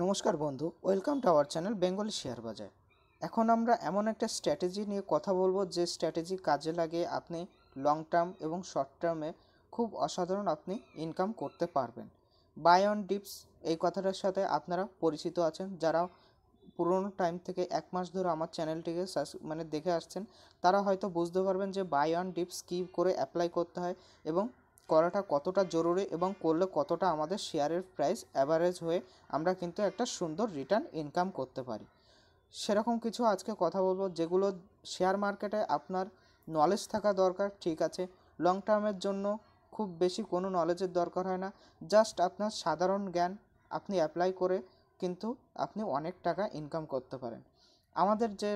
नमस्कार बंधु welcome to our channel Bengal share बजार। এখন আমরা এমন একটা স্ট্র্যাটেজি নিয়ে কথা বলবো যে স্ট্র্যাটেজি কাজে লাগে আপনি লং টার্ম এবং শর্ট টার্মে খুব অসাধারণ আপনি ইনকাম করতে পারবেন। বাই অন ডিপস এই কথাটার সাথে আপনারা পরিচিত আছেন, যারা পুরনো টাইম থেকে এক মাস ধরে আমার চ্যানেলটিকে মানে দেখে আসছেন তারা হয়তো বুঝতে পারবেন যে বাই অন ডিপস কী করে অ্যাপ্লাই করতে হয় এবং করাটা কতটা জরুরি এবং করলে কতটা আমাদের শেয়ারের প্রাইস অ্যাভারেজ হয়ে আমরা কিন্তু একটা সুন্দর রিটার্ন ইনকাম করতে পারি। সেরকম কিছু আজকে কথা বলবো যেগুলো শেয়ার মার্কেটে আপনার নলেজ থাকা দরকার, ঠিক আছে। লং টার্মের জন্য খুব বেশি কোনো নলেজের দরকার হয় না, জাস্ট আপনার সাধারণ জ্ঞান আপনি অ্যাপ্লাই করে কিন্তু আপনি অনেক টাকা ইনকাম করতে পারেন। আমাদের যে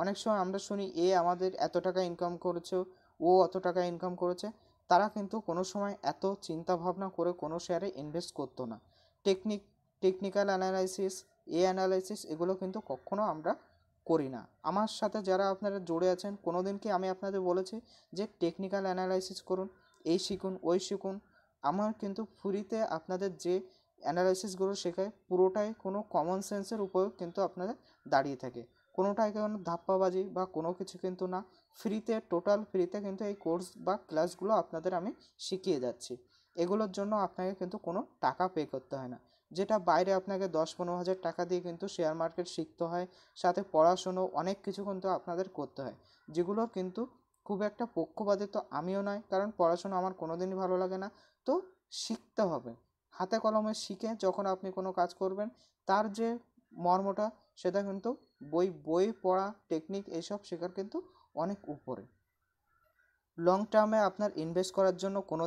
অনেক সময় আমরা শুনি এ আমাদের এত টাকা ইনকাম করেছে, ও অত টাকা ইনকাম করেছে, তারা কিন্তু কোনো সময় এত চিন্তাভাবনা করে কোনো শেয়ারে ইনভেস্ট করতো না। টেকনিক্যাল অ্যানালাইসিস অ্যানালাইসিস এগুলো কিন্তু কখনো আমরা করি না। আমার সাথে যারা আপনারা জড়ে আছেন, কোনো দিন কি আমি আপনাদের বলেছি যে টেকনিক্যাল অ্যানালাইসিস করুন, এই শিখুন, ওই শিখুন? আমার কিন্তু ফ্রিতে আপনাদের যে অ্যানালাইসিসগুলো শেখায় পুরোটাই কোনো কমন সেন্সের উপর কিন্তু আপনাদের দাঁড়িয়ে থাকে, কোনোটাই কোনো ধাপ্পাবাজি বা কোনো কিছু কিন্তু না। ফ্রিতে, টোটাল ফ্রিতে কিন্তু এই কোর্স বা ক্লাসগুলো আপনাদের আমি শিখিয়ে যাচ্ছি। এগুলোর জন্য আপনাকে কিন্তু কোনো টাকা পে করতে হয় না, যেটা বাইরে আপনাকে 10-15 হাজার টাকা দিয়ে কিন্তু শেয়ার মার্কেট শিখতে হয়, সাথে পড়াশুনো অনেক কিছু কিন্তু আপনাদের করতে হয়, যেগুলো কিন্তু খুব একটা পক্ষপাতী তো আমিও নয়, কারণ পড়াশোনা আমার কোনো দিনই ভালো লাগে না। তো শিখতে হবে, হাতে কলমে শিখে যখন আপনি কোনো কাজ করবেন তার যে মর্মটা সেটা কিন্তু বই পড়া, টেকনিক এইসব শেখার কিন্তু অনেক উপরে। লং টার্মে আপনার ইনভেস্ট করার জন্য কোনো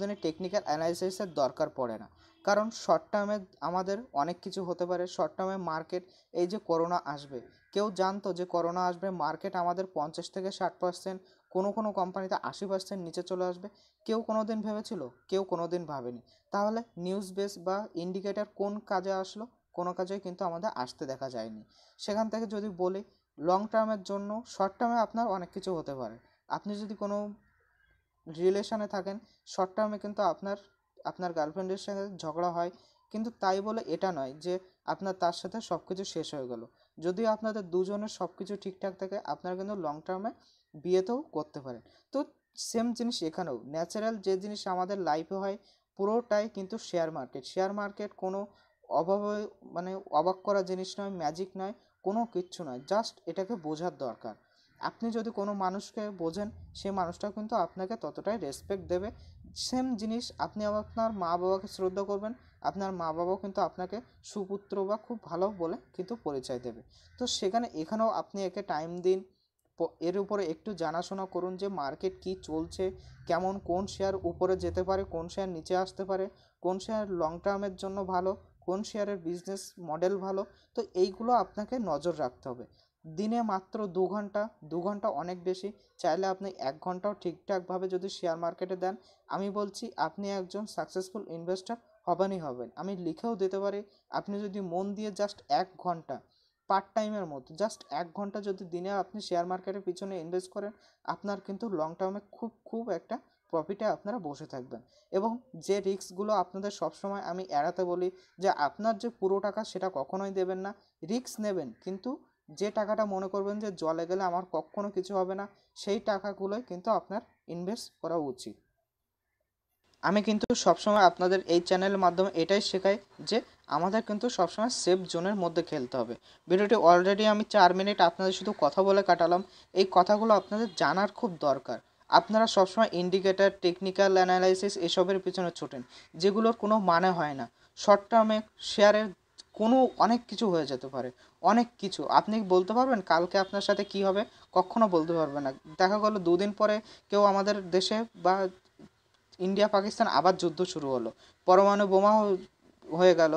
দিনই টেকনিক্যাল অ্যানালাইসিসের দরকার পড়ে না, কারণ শর্ট টার্মে আমাদের অনেক কিছু হতে পারে। শর্ট টার্মে মার্কেট, এই যে করোনা আসবে, কেউ জানতো যে করোনা আসবে, মার্কেট আমাদের 50 থেকে 60%, কোনো কোম্পানিতে 80% নিচে চলে আসবে? কেউ কোনো দিন ভেবেছিল? কেউ কোনো দিন ভাবেনি। তাহলে নিউজ বেস বা ইন্ডিকেটার কোন কাজে আসলো? কোনো কাজেই কিন্তু আমাদের আসতে দেখা যায়নি। সেখান থেকে যদি বলি লং টার্মের জন্য, শর্ট টার্মে আপনার অনেক কিছু হতে পারে। আপনি যদি কোনো রিলেশানে থাকেন, শর্ট টার্মে কিন্তু আপনার গার্লফ্রেন্ডের সঙ্গে ঝগড়া হয়, কিন্তু তাই বলে এটা নয় যে আপনার তার সাথে সব কিছু শেষ হয়ে গেল। যদি আপনাদের দুজনের সব কিছু ঠিকঠাক থাকে আপনারা কিন্তু লং টার্মে বিয়েতেও করতে পারেন। তো সেম জিনিস এখানেও, ন্যাচারাল যে জিনিস আমাদের লাইফে হয় পুরোটাই কিন্তু শেয়ার মার্কেট কোনো অবাক করা জিনিস নয়, ম্যাজিক নয়, কোনো কিচ্ছু নয়, জাস্ট এটাকে বোঝার দরকার। আপনি যদি কোনো মানুষকে বোঝেন, সেই মানুষটা কিন্তু আপনাকে ততটাই রেসপেক্ট দেবে। সেম জিনিস আপনি আপনার মা বাবাকে শ্রদ্ধা করবেন, আপনার মা বাবাও কিন্তু আপনাকে সুপুত্র বা খুব ভালো বলে কিন্তু পরিচয় দেবে। তো এখানেও আপনি একে টাইম দিন, এর উপরে একটু জানাশোনা করুন যে মার্কেট কি চলছে, কেমন, কোন শেয়ার উপরে যেতে পারে, কোন শেয়ার নিচে আসতে পারে, কোন শেয়ার লং টার্মের জন্য ভালো, কোন শেয়ারের বিজনেস মডেল ভালো। তো এইগুলো আপনাকে নজর রাখতে হবে। দিনে মাত্র 2 ঘন্টা অনেক বেশি, চাইলে আপনি 1 ঘন্টাও ঠিকঠাকভাবে যদি শেয়ার মার্কেটে দেন, আমি বলছি আপনি একজন সাকসেসফুল ইনভেস্টর হবেনই হবেন। আমি লিখেও দিতে পারি, আপনি যদি মন দিয়ে জাস্ট 1 ঘন্টা পার্ট টাইমের মতো জাস্ট 1 ঘন্টা যদি দিনে আপনি শেয়ার মার্কেটের পিছনে ইনভেস্ট করেন, আপনার কিন্তু লং টার্মে খুব একটা প্রফিটে আপনারা বসে থাকবেন। এবং যে রিস্কগুলো আপনাদের সবসময় আমি এড়াতে বলি যে আপনার যে পুরো টাকা সেটা কখনোই দেবেন না, রিস্ক নেবেন কিন্তু যে টাকাটা মনে করবেন যে জলে গেলে আমার কখনো কিছু হবে না, সেই টাকাগুলোই কিন্তু আপনার ইনভেস্ট করা উচিত। আমি কিন্তু সবসময় আপনাদের এই চ্যানেলের মাধ্যমে এটাই শেখাই যে আমাদের কিন্তু সবসময় সেফ জোনের মধ্যে খেলতে হবে। ভিডিওটি অলরেডি আমি 4 মিনিট আপনাদের শুধু কথা বলে কাটালাম, এই কথাগুলো আপনাদের জানার খুব দরকার। আপনারা সবসময় ইন্ডিকেটার, টেকনিক্যাল অ্যানালাইসিস এসবের পিছনে ছোটেন, যেগুলোর কোনো মানে হয় না। শর্ট টার্মে শেয়ারের অনেক কিছু হয়ে যেতে পারে, অনেক কিছু আপনি বলতে পারবেন কালকে আপনার সাথে কি হবে কখনো বলতে পারবেন না। দেখা গেল 2 দিন পরে কেউ আমাদের দেশে বা ইন্ডিয়া পাকিস্তান আবার যুদ্ধ শুরু হলো, পরমাণু বোমা হয়ে গেল,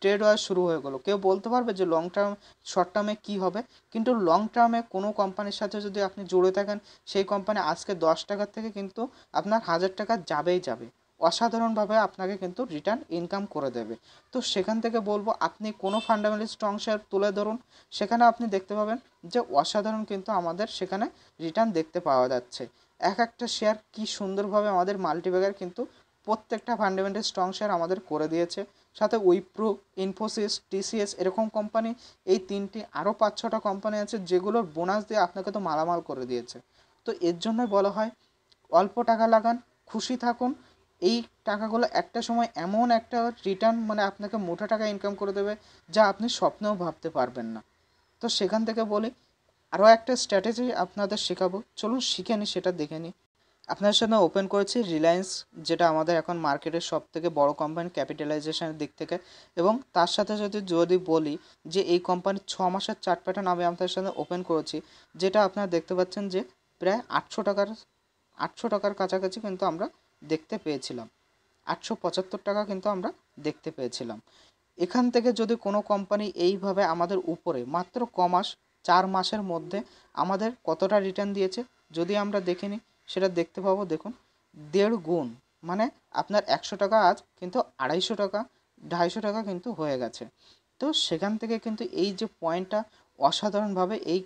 ট্রেড ওয়ার শুরু হয়ে গেলো। কেউ বলতে পারবে যে লং টার্ম শর্ট টার্মে কী হবে, কিন্তু লং টার্মে কোনো কোম্পানির সাথে যদি আপনি জুড়ে থাকেন, সেই কোম্পানি আজকে 10 টাকার থেকে কিন্তু আপনার 1000 টাকা যাবেই যাবে, অসাধারণভাবে আপনাকে কিন্তু রিটার্ন ইনকাম করে দেবে। তো সেখান থেকে বলবো আপনি কোনো ফান্ডামেন্টাল স্ট্রং শেয়ার তুলে ধরুন, সেখানে আপনি দেখতে পাবেন যে অসাধারণ কিন্তু আমাদের সেখানে রিটার্ন দেখতে পাওয়া যাচ্ছে। একটা শেয়ার কি সুন্দরভাবে আমাদের মাল্টিব্যাগার কিন্তু प्रत्येकटा फांडामेंटल स्ट्रंग शेयर आमादेर करे दिएছে साथे उइप्रो इनफोसिस टीसीएस एरकम कोम्पानी एई तीनटी आरो 5-6टा कोम्पानी आछे जेगुलोर बोनास दिए आपनाके तो मालामाल करे दिएছে। तो एर जोन्नोई बला हय अल्प टाका लागान खुशी थाकुन। এই টাকাগুলো একটা সময় এমন একটা রিটার্ন মানে আপনাকে মোটা টাকা ইনকাম করে দেবে যা আপনি স্বপ্নেও ভাবতে পারবেন না। তো সেখান থেকে বলি আরও একটা স্ট্র্যাটেজি আপনাদের শেখাবো, চলুন শিখে নিই, সেটা দেখে নিই। আপনাদের সামনে ওপেন করেছি রিলায়েন্স, যেটা আমাদের এখন মার্কেটের সবথেকে বড় কোম্পানি ক্যাপিটালাইজেশনের দিক থেকে, এবং তার সাথে সাথে যদি বলি যে এই কোম্পানির 6 মাসের চার্ট প্যাটার্ন আমি আপনাদের সামনে ওপেন করেছি, যেটা আপনারা দেখতে পাচ্ছেন যে প্রায় 800 টাকার কাছাকাছি কিন্তু আমরা দেখতে পেয়েছিলাম, 875 টাকা কিন্তু আমরা দেখতে পেয়েছিলাম। এখান থেকে যদি কোনো কোম্পানি এইভাবে আমাদের উপরে মাত্র কমাস 4 মাসের মধ্যে আমাদের কতটা রিটার্ন দিয়েছে যদি আমরা দেখিনি সেটা দেখতে পাবো। দেখুন 1.5 গুণ, মানে আপনার 100 টাকা আজ কিন্তু 250 টাকা 250 টাকা কিন্তু হয়ে গেছে। তো সেখান থেকে কিন্তু এই যে পয়েন্টটা অসাধারণভাবে এই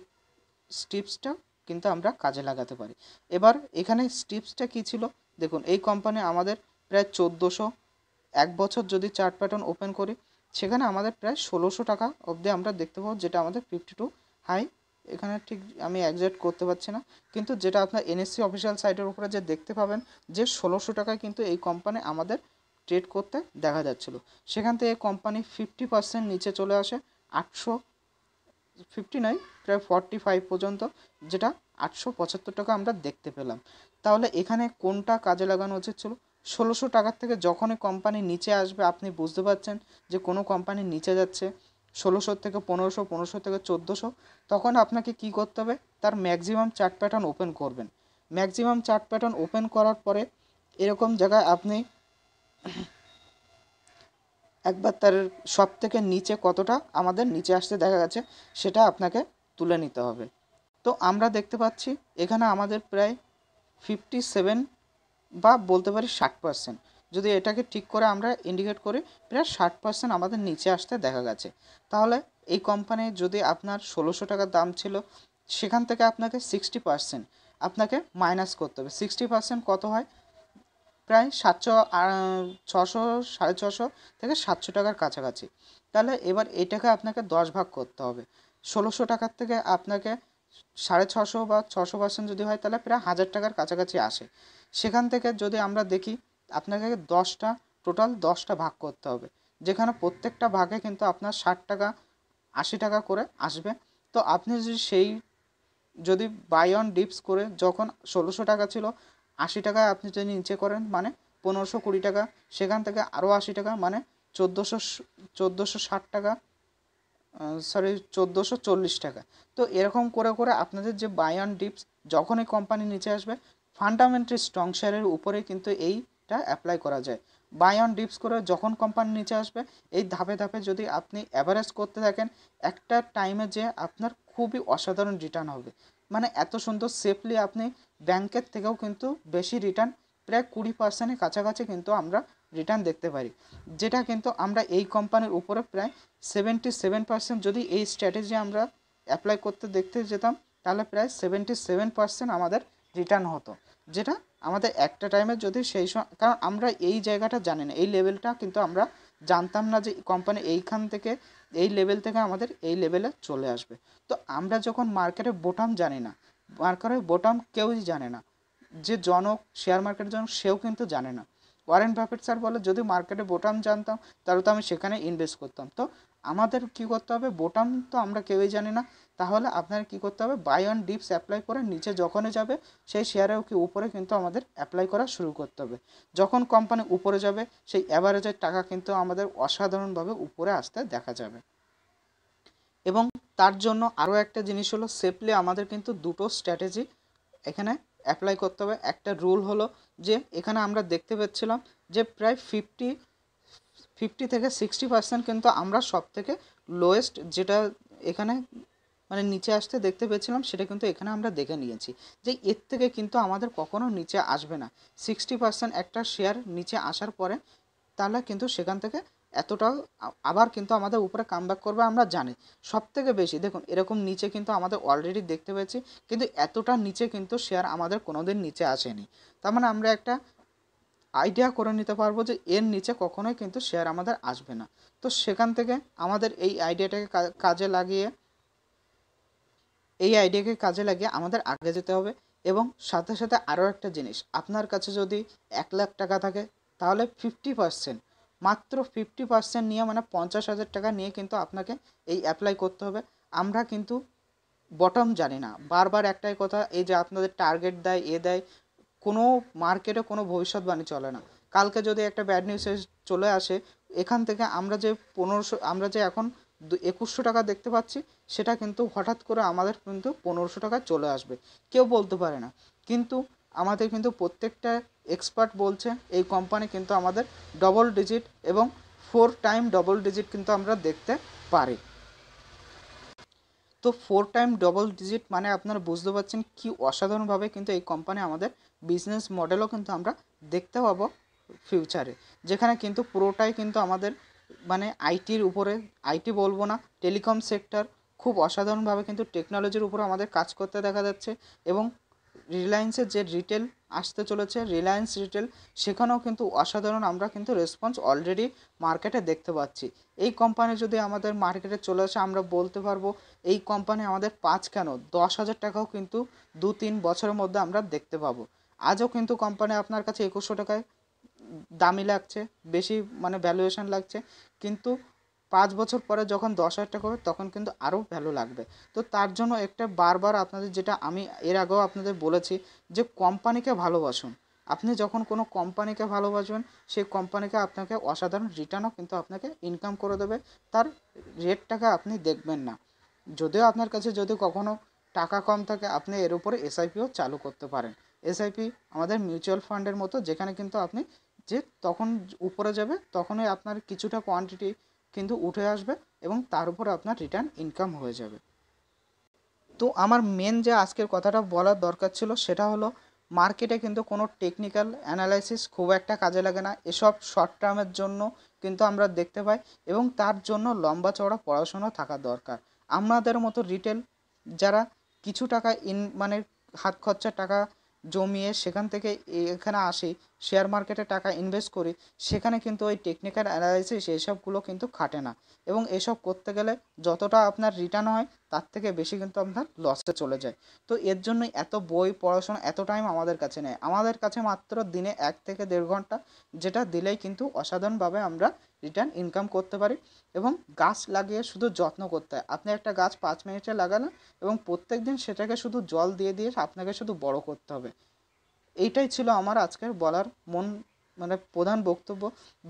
স্টিপসটা কিন্তু আমরা কাজে লাগাতে পারি। এবার এখানে স্টিপসটা কী ছিল দেখুন, এই কোম্পানি আমাদের প্রায় 1400, এক বছর যদি চার্ট প্যাটার্ন ওপেন করি সেখানে আমাদের প্রায় 1600 টাকা অবধি আমরা দেখতে পাবো, যেটা আমাদের 52 হাই, এখানে ঠিক আমি একজ্যাক্ট করতে পারছি না, কিন্তু যেটা আপনার এনএসসি অফিসিয়াল সাইটের উপরে যে দেখতে পাবেন যে 1600 টাকায় কিন্তু এই কোম্পানি আমাদের ট্রেড করতে দেখা যাচ্ছিল। সেখান থেকে কোম্পানি 50% নিচে চলে আসে 859 প্রায় 45 পর্যন্ত, যেটা 875 টাকা আমরা দেখতে পেলাম। তাহলে এখানে কোনটা কাজে লাগানো উচিত ছিল? 1600 টাকার থেকে যখনই কোম্পানি নিচে আসবে আপনি বুঝতে পারছেন যে কোনো কোম্পানি নিচে যাচ্ছে, 1600 থেকে 1500, 1500 থেকে 1400, তখন আপনাকে কি করতে হবে? তার ম্যাক্সিমাম চার্ট প্যাটার্ন ওপেন করবেন। ম্যাক্সিমাম চার্ট প্যাটার্ন ওপেন করার পরে এরকম জায়গায় আপনি একবার তার সব থেকে নিচে কতটা আমাদের নিচে আসতে দেখা গেছে সেটা আপনাকে তুলে নিতে হবে। তো আমরা দেখতে পাচ্ছি এখানে আমাদের প্রায় 57 বা বলতে পারি 60%, যদি এটাকে ঠিক করে আমরা ইন্ডিকেট করি প্রায় 60% আমাদের নিচে আসতে দেখা গেছে। তাহলে এই কোম্পানি যদি আপনার 1600 টাকার দাম ছিল সেখান থেকে আপনাকে 60% আপনাকে মাইনাস করতে হবে। 60% কত হয়? প্রায় 700 600 সাড়ে 600 থেকে 700 টাকার কাছাকাছি। তাহলে এবার এটাকে আপনাকে 10 ভাগ করতে হবে। 1600 টাকার থেকে আপনাকে 650 বা 600% যদি হয় তাহলে প্রায় 1000 টাকার কাছাকাছি আসে। সেখান থেকে যদি আমরা দেখি আপনাকে 10টা টোটাল 10টা ভাগ করতে হবে, যেখানে প্রত্যেকটা ভাগে কিন্তু আপনার 60 টাকা 80 টাকা করে আসবে। তো আপনি যদি যদি বাই অন ডিপস করে যখন 1600 টাকা ছিল 80 টাকায় আপনি যদি নিচে করেন মানে 1520 টাকা, সেখান থেকে আরও 80 টাকা মানে 1460 টাকা সরি 1440 টাকা। তো এরকম করে করে আপনাদের যে বাই অন ডিপস যখনই কোম্পানি নিচে আসবে ফান্ডামেন্টাল স্ট্রং শেয়ারের উপরে কিন্তু এইটা অ্যাপ্লাই করা যায়। বাই অন ডিপস করে যখন কোম্পানি নিচে আসবে এই ধাপে ধাপে যদি আপনি অ্যাভারেজ করতে থাকেন একটা টাইমে যে আপনার খুবই অসাধারণ রিটার্ন হবে, মানে এত সুন্দর সেফলি আপনি ব্যাংকের থেকেও কিন্তু বেশি রিটার্ন প্রায় 20% কাছাকাছি কিন্তু আমরা রিটার্ন দেখতে পারি, যেটা কিন্তু আমরা এই কোম্পানির উপরে প্রায় 77% যদি এই স্ট্র্যাটেজি আমরা অ্যাপ্লাই করতে দেখতে যেতাম তাহলে প্রায় 77% আমাদের রিটার্ন হতো, যেটা আমাদের একটা টাইমে যদি সেই সময়, কারণ আমরা এই জায়গাটা জানি না, এই লেভেলটা কিন্তু আমরা জানতাম না যে কোম্পানি এইখান থেকে এই লেভেল থেকে আমাদের এই লেভেলে চলে আসবে। তো আমরা যখন মার্কেটের বটম জানি না, মার্কেটের বটম কেউই জানে না, যে জনক শেয়ার মার্কেটের জনক সেও কিন্তু জানে না। ওয়ারেন বাফেট স্যার বলে যদি মার্কেটে বটম জানতাম তাহলে তো আমি সেখানে ইনভেস্ট করতাম। তো আমাদের কি করতে হবে? বটম তো আমরা কেউই জানি না, তাহলে আপনার কি করতে হবে? বাই অন ডিপস অ্যাপ্লাই করে নিচে যখনই যাবে সেই শেয়ারেও কি উপরে কিন্তু আমাদের অ্যাপ্লাই করা শুরু করতে হবে। যখন কোম্পানি উপরে যাবে সেই অ্যাভারেজের টাকা কিন্তু আমাদের অসাধারণভাবে উপরে আসতে দেখা যাবে। এবং তার জন্য আরও একটা জিনিস হলো সেফলি আমাদের কিন্তু দুটো স্ট্র্যাটেজি এখানে অ্যাপ্লাই করতে হবে। একটা রুল হলো যে এখানে আমরা দেখতে পাচ্ছিলাম যে প্রায় 50 থেকে 60% কিন্তু আমরা সব থেকে লোয়েস্ট যেটা এখানে মানে নিচে আসতে দেখতে পেয়েছিলাম সেটা কিন্তু এখানে আমরা দেখে নিয়েছি যে এর থেকে কিন্তু আমাদের কখনো নিচে আসবে না। 60% একটা শেয়ার নিচে আসার পরে তাহলে কিন্তু সেখান থেকে এতটা আবার কিন্তু আমাদের উপরে কামব্যাক করবে আমরা জানি। সব থেকে বেশি দেখুন এরকম নিচে কিন্তু আমাদের অলরেডি দেখতে পেয়েছি, কিন্তু এতটা নিচে কিন্তু শেয়ার আমাদের কোনোদিন নিচে আসেনি। তার মানে আমরা একটা आइडिया करे निते पारबो जे एर नीचे कखनोई किन्तु शेयर आमादेर आसबे ना। तो सेखान थेके आमादेर एई आइडियाटाके काजे लागिए आमादेर आगे जेते होबे एबं साथे साथे आरो एकटा जिनिस आपनार काछे जोदि 1 लाख टाका थाके ताहले 50% मात्र 50% निये माने 50,000 टाका निये किन्तु आपनाके एई अप्लाई करते होबे। आमरा किन्तु बटम जानि ना, बार बार एकटाई कथा एई जे आपनादेर टार्गेट देय ए देय कोनो मार्केटे कोनो भविष्यवाणी चले ना। कालके जोदि एकटा बैड निउज चले आसे एखान थेके आमरा जे 1500 आमरा जे एखन 2100 टाका देखते पाচ্ছি সেটা কিন্তু হঠাৎ করে আমাদের কিন্তু 1500 টাকা চলে আসবে, কেউ বলতে পারে না। কিন্তু আমাদের কিন্তু প্রত্যেকটা এক্সপার্ট বলছে এই কোম্পানি কিন্তু আমাদের ডবল ডিজিট এবং 4 টাইম ডবল ডিজিট কিন্তু আমরা দেখতে পারি। তো 4 টাইম ডবল ডিজিট মানে আপনারা বুঝতে পারছেন কি অসাধারণ ভাবে কিন্তু এই কোম্পানি আমাদের বিজনেস মডেলও কিন্তু আমরা দেখতে পাবো ফিউচারে, যেখানে কিন্তু পুরোটাই কিন্তু আমাদের माने आईटीर उपरे आईटी बोलबो ना, टेलिकम सेक्टर खूब असाधारण भावे किन्तु टेक्नोलॉजिर उपरे आमादेर काज करते देखा जाच्छे। एबं रिलायंसेर जे रिटेल आसते चलेछे रिलायंस रिटेल सेखानेओ किन्तु असाधारण आमरा किन्तु रेसपन्स अलरेडी मार्केटे देखते पाच्छि। एई कोम्पानी जोदि आमादेर मार्केटे चले आसे आमरा बोलते पारबो एई कोम्पानी आमादेर 5 केन 10,000 टाकाओ किन्तु 2-3 बछरेर मध्ये आमरा देखते पाबो। आजो किन्तु कोम्पानी आपनार काछे 2100 टाकाय दामी लागছে, বেশি মানে ভ্যালুয়েশন লাগছে, কিন্তু 5 বছর পরে যখন 10,000 টাকা হবে তখন কিন্তু আরো ভ্যালু লাগবে। তো তার জন্য একটা বারবার আপনাদের যেটা আমি এর আগেও আপনাদের বলেছি যে কোম্পানিকে ভালোবাসুন। আপনি যখন কোনো কোম্পানিকে ভালোবাসবেন সেই কোম্পানিকে আপনাকে অসাধারণ রিটার্নও কিন্তু আপনাকে ইনকাম করে দেবে, তার রেটটাকে আপনি দেখবেন না। যদিও আপনার কাছে যদি কখনো টাকা কম থাকে আপনি এর উপরে এসআইপিও চালু করতে পারেন। এসআইপি আমাদের মিউচুয়াল ফান্ডের মতো, যেখানে কিন্তু আপনি যে তখন উপরে যাবে তখনই আপনার কিছুটা কোয়ান্টিটি কিন্তু উঠে আসবে এবং তার উপরে আপনার রিটার্ন ইনকাম হয়ে যাবে। তো আমার মেন যে আজকের কথাটা বলার দরকার ছিল সেটা হলো মার্কেটে কিন্তু কোনো টেকনিক্যাল অ্যানালাইসিস খুব একটা কাজে লাগে না, এসব শর্ট টার্মের জন্য কিন্তু আমরা দেখতে পাই এবং তার জন্য লম্বা চওড়া পড়াশোনা থাকা দরকার। আমাদের মতো রিটেল যারা কিছু টাকা মানে হাত খরচার টাকা জমিয়ে সেখান থেকে এখানে আসি শেয়ার মার্কেটে টাকা ইনভেস্ট করি সেখানে কিন্তু ওই টেকনিক্যাল অ্যানালাইসিস এইসবগুলো কিন্তু খাটে না এবং এসব করতে গেলে যতটা আপনার রিটার্ন হয় তার থেকে বেশি কিন্তু আপনার লসে চলে যায়। তো এর জন্য এত বই পড়াশোনা এত টাইম আমাদের কাছে নেই, আমাদের কাছে মাত্র দিনে 1 থেকে দেড় ঘন্টা, যেটা দিলেই কিন্তু অসাধারণভাবে আমরা রিটার্ন ইনকাম করতে পারি। এবং গাছ লাগিয়ে শুধু যত্ন করতে হয়, আপনি একটা গাছ 5 মিনিটে লাগালেন এবং প্রত্যেক দিন সেটাকে শুধু জল দিয়ে দিয়ে আপনাকে শুধু বড় করতে হবে। এইটাই ছিল আমার আজকের বলার মানে প্রধান বক্তব্য,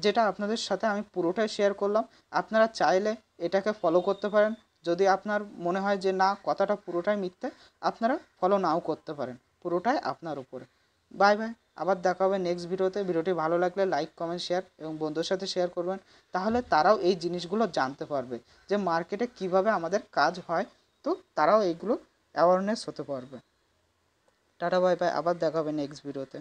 যেটা আপনাদের সাথে আমি পুরোটাই শেয়ার করলাম। আপনারা চাইলে এটাকে ফলো করতে পারেন, যদি আপনার মনে হয় যে না কথাটা পুরোটাই মিথ্যে আপনারা ফলো নাও করতে পারেন, পুরোটাই আপনার উপরে। বাই বাই, আবার দেখা হবে নেক্সট ভিডিওতে। ভিডিওটি ভালো লাগলে লাইক কমেন্ট শেয়ার এবং বন্ধুর সাথে শেয়ার করবেন, তাহলে তারাও এই জিনিসগুলো জানতে পারবে যে মার্কেটে কিভাবে আমাদের কাজ হয়, তো তারাও এইগুলো অ্যাওয়ারনেস হতে পারবে। টাটা বাই বাই, আবার দেখা হবে নেক্সট ভিডিওতে।